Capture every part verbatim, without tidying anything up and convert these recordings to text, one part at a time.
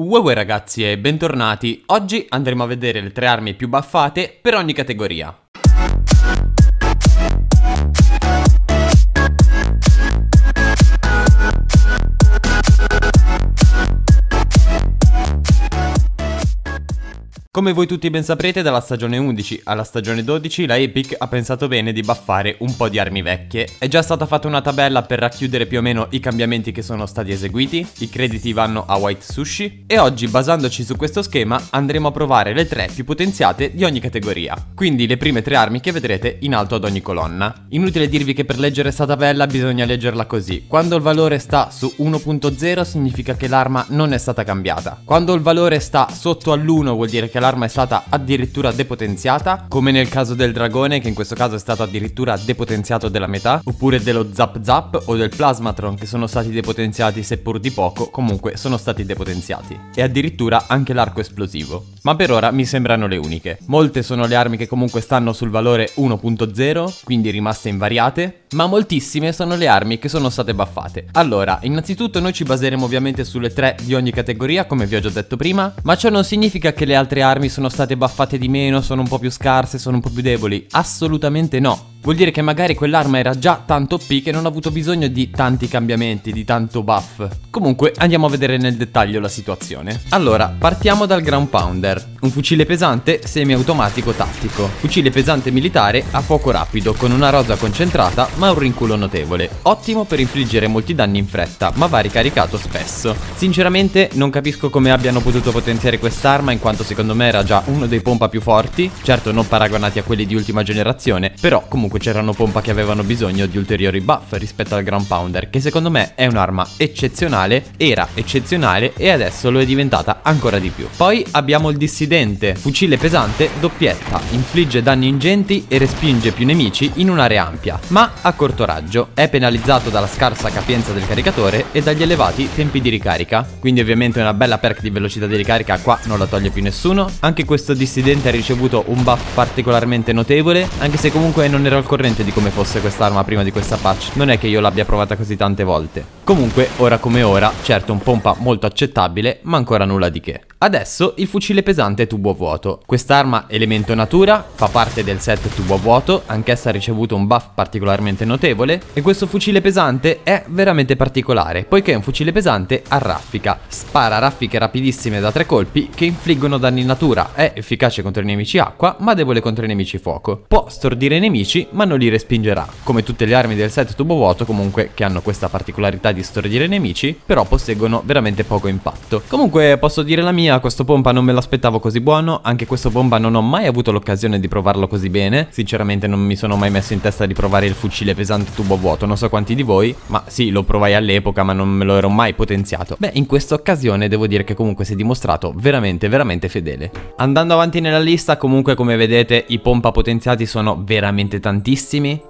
Uè ragazzi e bentornati, oggi andremo a vedere le tre armi più buffate per ogni categoria. Come voi tutti ben saprete, dalla stagione undici alla stagione dodici la Epic ha pensato bene di buffare un po' di armi vecchie. È già stata fatta una tabella per racchiudere più o meno i cambiamenti che sono stati eseguiti, i crediti vanno a White Sushi e oggi, basandoci su questo schema, andremo a provare le tre più potenziate di ogni categoria, quindi le prime tre armi che vedrete in alto ad ogni colonna. Inutile dirvi che per leggere sta tabella bisogna leggerla così: quando il valore sta su uno punto zero significa che l'arma non è stata cambiata, quando il valore sta sotto all'uno vuol dire che la l'arma è stata addirittura depotenziata, come nel caso del dragone, che in questo caso è stato addirittura depotenziato della metà, oppure dello Zap Zap o del Plasmatron, che sono stati depotenziati seppur di poco, comunque sono stati depotenziati, e addirittura anche l'arco esplosivo. Ma per ora mi sembrano le uniche. Molte sono le armi che comunque stanno sul valore uno punto zero, quindi rimaste invariate, ma moltissime sono le armi che sono state buffate. Allora, innanzitutto noi ci baseremo ovviamente sulle tre di ogni categoria, come vi ho già detto prima, ma ciò non significa che le altre armi sono state buffate di meno, sono un po' più scarse, sono un po' più deboli. Assolutamente no. Vuol dire che magari quell'arma era già tanto O P che non ha avuto bisogno di tanti cambiamenti, di tanto buff. Comunque andiamo a vedere nel dettaglio la situazione. Allora, partiamo dal Ground Pounder, un fucile pesante semiautomatico tattico, fucile pesante militare a fuoco rapido con una rosa concentrata ma un rinculo notevole, ottimo per infliggere molti danni in fretta, ma va ricaricato spesso. Sinceramente non capisco come abbiano potuto potenziare quest'arma, in quanto secondo me era già uno dei pompa più forti, certo non paragonati a quelli di ultima generazione, però comunque c'erano pompa che avevano bisogno di ulteriori buff rispetto al Ground Pounder, che secondo me è un'arma eccezionale, era eccezionale e adesso lo è diventata ancora di più. Poi abbiamo il Dissidente, fucile pesante doppietta, infligge danni ingenti e respinge più nemici in un'area ampia, ma a corto raggio, è penalizzato dalla scarsa capienza del caricatore e dagli elevati tempi di ricarica, quindi ovviamente una bella perk di velocità di ricarica qua non la toglie più nessuno. Anche questo Dissidente ha ricevuto un buff particolarmente notevole, anche se comunque non era al corrente di come fosse quest'arma prima di questa patch, non è che io l'abbia provata così tante volte. Comunque ora come ora, certo un pompa molto accettabile, ma ancora nulla di che. Adesso il fucile pesante Tubo Vuoto, quest'arma elemento natura, fa parte del set Tubo Vuoto, anch'essa ha ricevuto un buff particolarmente notevole e questo fucile pesante è veramente particolare, poiché è un fucile pesante a raffica, spara raffiche rapidissime da tre colpi che infliggono danni in natura, è efficace contro i nemici acqua ma debole contro i nemici fuoco, può stordire i nemici ma non li respingerà, come tutte le armi del set Tubo Vuoto comunque, che hanno questa particolarità di stordire i nemici, però posseggono veramente poco impatto. Comunque posso dire la mia, questo pompa non me l'aspettavo così buono, anche questo pompa non ho mai avuto l'occasione di provarlo così bene, sinceramente non mi sono mai messo in testa di provare il fucile pesante Tubo Vuoto, non so quanti di voi, ma sì, lo provai all'epoca ma non me lo ero mai potenziato. Beh, in questa occasione devo dire che comunque si è dimostrato veramente veramente fedele. Andando avanti nella lista, comunque come vedete i pompa potenziati sono veramente tanti,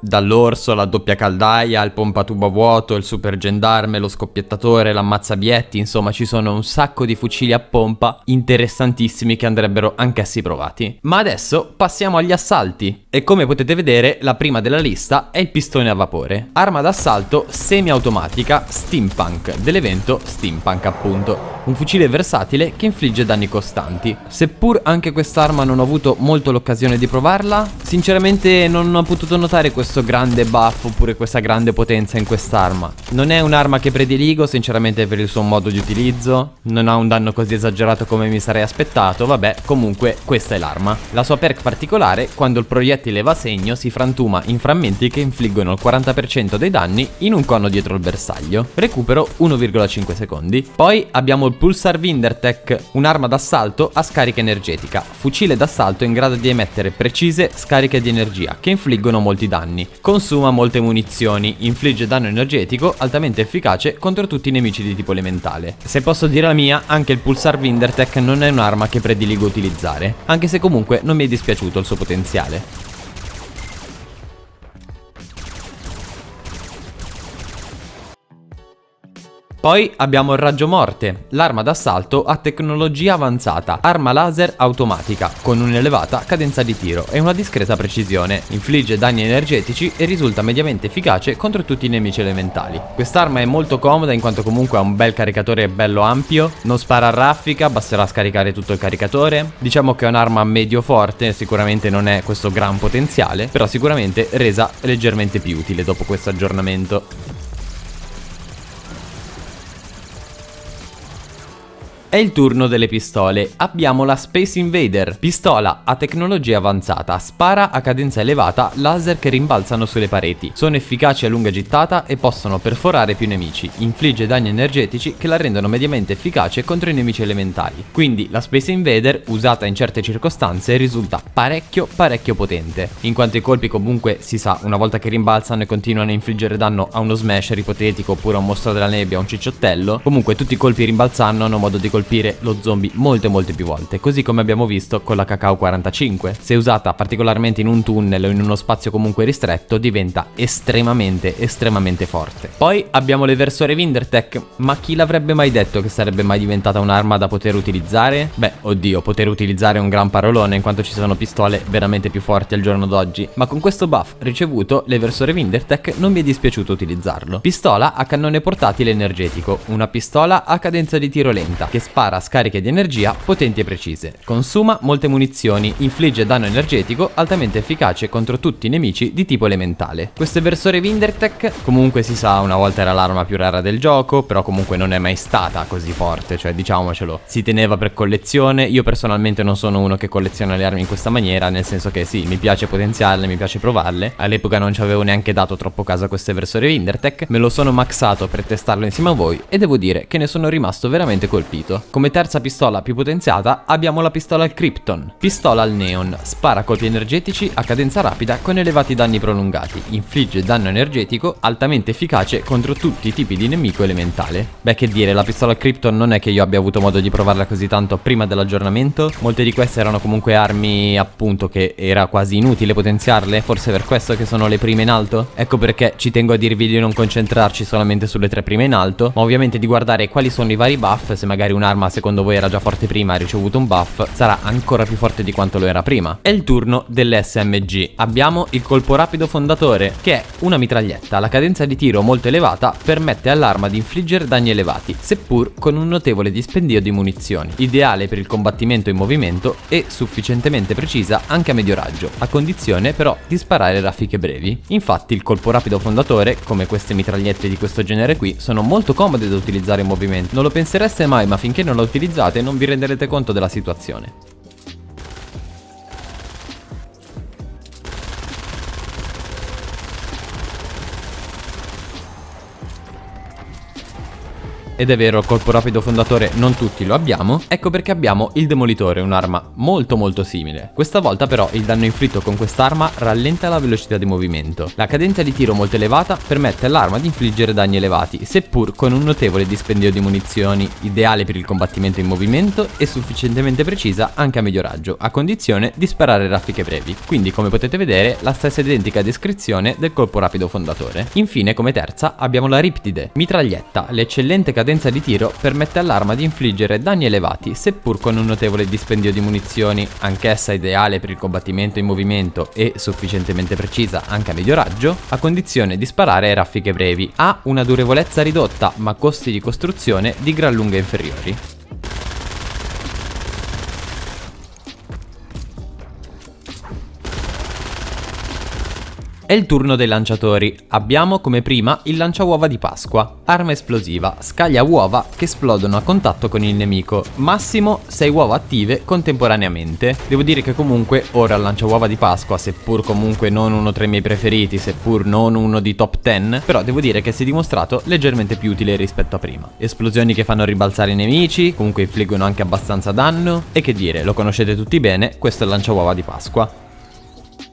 dall'orso alla doppia caldaia al pompa Tubo Vuoto, il super gendarme, lo scoppiettatore, l'ammazzabietti, insomma ci sono un sacco di fucili a pompa interessantissimi che andrebbero anch'essi provati. Ma adesso passiamo agli assalti e come potete vedere la prima della lista è il pistone a vapore, arma d'assalto semiautomatica steampunk dell'evento steampunk appunto, un fucile versatile che infligge danni costanti. Seppur anche quest'arma non ho avuto molto l'occasione di provarla, sinceramente non ho potuto notare questo grande buff oppure questa grande potenza in quest'arma. Non è un'arma che prediligo sinceramente per il suo modo di utilizzo, non ha un danno così esagerato come mi sarei aspettato, vabbè, comunque questa è l'arma. La sua perk particolare, quando il proiettile va a segno si frantuma in frammenti che infliggono il quaranta per cento dei danni in un cono dietro il bersaglio, recupero uno virgola cinque secondi. Poi abbiamo il Pulsar Vindertech, un'arma d'assalto a scarica energetica, fucile d'assalto in grado di emettere precise scariche di energia che infliggono molti danni, consuma molte munizioni, infligge danno energetico altamente efficace contro tutti i nemici di tipo elementale. Se posso dire la mia, anche il Pulsar Vindertech non è un'arma che prediligo utilizzare, anche se comunque non mi è dispiaciuto il suo potenziale. Poi abbiamo il Raggio Morte, l'arma d'assalto a tecnologia avanzata, arma laser automatica, con un'elevata cadenza di tiro e una discreta precisione. Infligge danni energetici e risulta mediamente efficace contro tutti i nemici elementali. Quest'arma è molto comoda in quanto comunque ha un bel caricatore bello ampio, non spara a raffica, basterà scaricare tutto il caricatore. Diciamo che è un'arma medio forte, sicuramente non è questo gran potenziale, però sicuramente resa leggermente più utile dopo questo aggiornamento. È il turno delle pistole. Abbiamo la Space Invader, pistola a tecnologia avanzata, spara a cadenza elevata, laser che rimbalzano sulle pareti. Sono efficaci a lunga gittata e possono perforare più nemici. Infligge danni energetici che la rendono mediamente efficace contro i nemici elementali. Quindi la Space Invader, usata in certe circostanze, risulta parecchio parecchio potente, in quanto i colpi comunque, si sa, una volta che rimbalzano e continuano a infliggere danno a uno smasher ipotetico oppure a un mostro della nebbia o a un cicciottello, comunque tutti i colpi rimbalzando hanno modo di colpire lo zombie molte molte più volte, così come abbiamo visto con la Cacao quarantacinque. Se usata particolarmente in un tunnel o in uno spazio comunque ristretto diventa estremamente estremamente forte. Poi abbiamo le Versore Windertech, ma chi l'avrebbe mai detto che sarebbe mai diventata un'arma da poter utilizzare? Beh, oddio, poter utilizzare è un gran parolone in quanto ci sono pistole veramente più forti al giorno d'oggi, ma con questo buff ricevuto le Versore Windertech non mi è dispiaciuto utilizzarlo. Pistola a cannone portatile energetico, una pistola a cadenza di tiro lenta che spara scariche di energia potenti e precise, consuma molte munizioni, infligge danno energetico altamente efficace contro tutti i nemici di tipo elementale. Queste Versore Windertech comunque, si sa, una volta era l'arma più rara del gioco, però comunque non è mai stata così forte, cioè diciamocelo, si teneva per collezione. Io personalmente non sono uno che colleziona le armi in questa maniera, nel senso che sì, mi piace potenziarle, mi piace provarle, all'epoca non ci avevo neanche dato troppo caso a queste Versore Windertech, me lo sono maxato per testarlo insieme a voi e devo dire che ne sono rimasto veramente colpito. Come terza pistola più potenziata abbiamo la pistola al Krypton, pistola al neon, spara colpi energetici a cadenza rapida con elevati danni prolungati, infligge danno energetico altamente efficace contro tutti i tipi di nemico elementale. Beh, che dire, la pistola al Krypton non è che io abbia avuto modo di provarla così tanto prima dell'aggiornamento, molte di queste erano comunque armi appunto che era quasi inutile potenziarle, forse per questo che sono le prime in alto. Ecco perché ci tengo a dirvi di non concentrarci solamente sulle tre prime in alto, ma ovviamente di guardare quali sono i vari buff, se magari una arma secondo voi era già forte prima e ha ricevuto un buff, sarà ancora più forte di quanto lo era prima. È il turno dell'S M G. Abbiamo il Colpo Rapido Fondatore, che è una mitraglietta. La cadenza di tiro molto elevata permette all'arma di infliggere danni elevati, seppur con un notevole dispendio di munizioni. Ideale per il combattimento in movimento e sufficientemente precisa anche a medio raggio, a condizione però di sparare raffiche brevi. Infatti il Colpo Rapido Fondatore, come queste mitragliette di questo genere qui, sono molto comode da utilizzare in movimento. Non lo pensereste mai, ma finché che non la utilizzate non vi renderete conto della situazione. Ed è vero, Colpo Rapido Fondatore non tutti lo abbiamo, ecco perché abbiamo il Demolitore, un'arma molto molto simile. Questa volta però il danno inflitto con quest'arma rallenta la velocità di movimento. La cadenza di tiro molto elevata permette all'arma di infliggere danni elevati, seppur con un notevole dispendio di munizioni, ideale per il combattimento in movimento e sufficientemente precisa anche a medio raggio, a condizione di sparare raffiche brevi. Quindi, come potete vedere, la stessa identica descrizione del Colpo Rapido Fondatore. Infine, come terza, abbiamo la Riptide, mitraglietta. L'eccellente cadenza cadenza di tiro permette all'arma di infliggere danni elevati, seppur con un notevole dispendio di munizioni, anch'essa ideale per il combattimento in movimento e sufficientemente precisa anche a medio raggio, a condizione di sparare raffiche brevi. Ha una durevolezza ridotta, ma costi di costruzione di gran lunga inferiori. È il turno dei lanciatori. Abbiamo come prima il Lancia Uova di Pasqua, arma esplosiva, scaglia uova che esplodono a contatto con il nemico, massimo sei uova attive contemporaneamente. Devo dire che comunque ora il Lancia Uova di Pasqua, seppur comunque non uno tra i miei preferiti, seppur non uno di top dieci, però devo dire che si è dimostrato leggermente più utile rispetto a prima. Esplosioni che fanno ribalzare i nemici, comunque infliggono anche abbastanza danno, e che dire, lo conoscete tutti bene, questo è il Lancia Uova di Pasqua.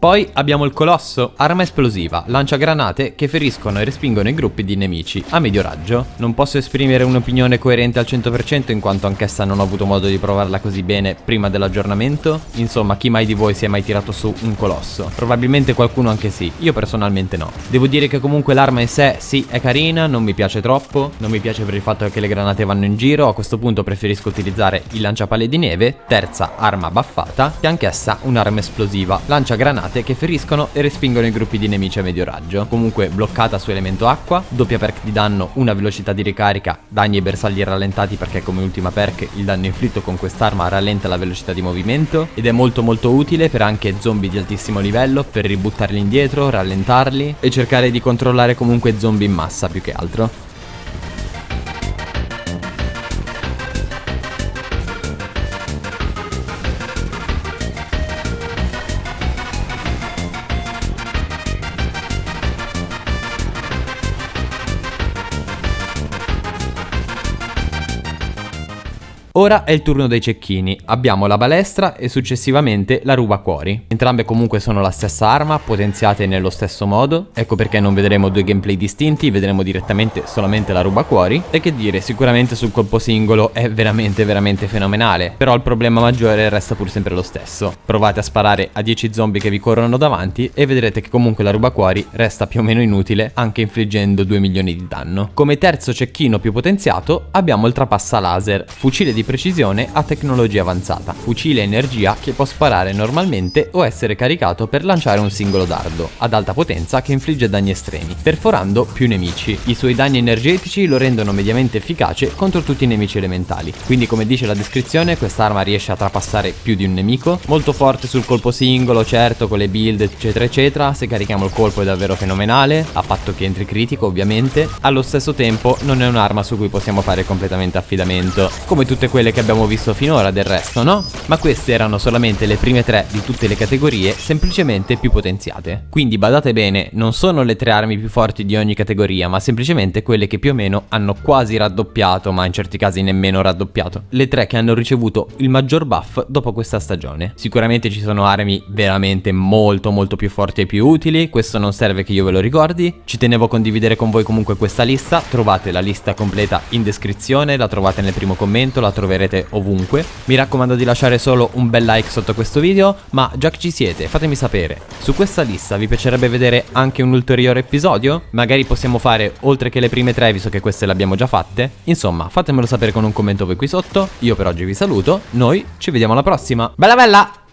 Poi abbiamo il Colosso, arma esplosiva, lancia granate che feriscono e respingono i gruppi di nemici a medio raggio. Non posso esprimere un'opinione coerente al cento per cento in quanto anch'essa non ho avuto modo di provarla così bene prima dell'aggiornamento. Insomma, chi mai di voi si è mai tirato su un Colosso? Probabilmente qualcuno anche sì, io personalmente no. Devo dire che comunque l'arma in sé sì è carina, non mi piace troppo, non mi piace per il fatto che le granate vanno in giro, a questo punto preferisco utilizzare il Lanciapale di Neve, terza arma buffata, che anch'essa un'arma esplosiva, lancia granate che feriscono e respingono i gruppi di nemici a medio raggio. Comunque bloccata su elemento acqua, doppia perk di danno, una velocità di ricarica, danni e bersagli rallentati perché come ultima perk il danno inflitto con quest'arma rallenta la velocità di movimento ed è molto molto utile per anche zombie di altissimo livello, per ributtarli indietro, rallentarli e cercare di controllare comunque zombie in massa più che altro. Ora è il turno dei cecchini, abbiamo la balestra e successivamente la Ruba Cuori. Entrambe comunque sono la stessa arma, potenziate nello stesso modo, ecco perché non vedremo due gameplay distinti, vedremo direttamente solamente la Ruba Cuori. E che dire, sicuramente sul colpo singolo è veramente veramente fenomenale, però il problema maggiore resta pur sempre lo stesso. Provate a sparare a dieci zombie che vi corrono davanti e vedrete che comunque la Ruba Cuori resta più o meno inutile, anche infliggendo due milioni di danno. Come terzo cecchino più potenziato abbiamo il Trapassa Laser, fucile di precisione a tecnologia avanzata, fucile energia che può sparare normalmente o essere caricato per lanciare un singolo dardo ad alta potenza che infligge danni estremi, perforando più nemici. I suoi danni energetici lo rendono mediamente efficace contro tutti i nemici elementali, quindi come dice la descrizione quest'arma riesce a trapassare più di un nemico, molto forte sul colpo singolo certo con le build eccetera eccetera, se carichiamo il colpo è davvero fenomenale, a patto che entri critico ovviamente. Allo stesso tempo non è un'arma su cui possiamo fare completamente affidamento, come tutte quelle quelle che abbiamo visto finora del resto, no? Ma queste erano solamente le prime tre di tutte le categorie semplicemente più potenziate. Quindi badate bene, non sono le tre armi più forti di ogni categoria, ma semplicemente quelle che più o meno hanno quasi raddoppiato, ma in certi casi nemmeno raddoppiato, le tre che hanno ricevuto il maggior buff dopo questa stagione. Sicuramente ci sono armi veramente molto molto più forti e più utili, questo non serve che io ve lo ricordi. Ci tenevo a condividere con voi comunque questa lista, trovate la lista completa in descrizione, la trovate nel primo commento, la trovate troverete ovunque. Mi raccomando di lasciare solo un bel like sotto questo video, ma già che ci siete fatemi sapere, su questa lista vi piacerebbe vedere anche un ulteriore episodio? Magari possiamo fare oltre che le prime tre visto che queste le abbiamo già fatte. Insomma fatemelo sapere con un commento voi qui sotto, io per oggi vi saluto, noi ci vediamo alla prossima, bella bella!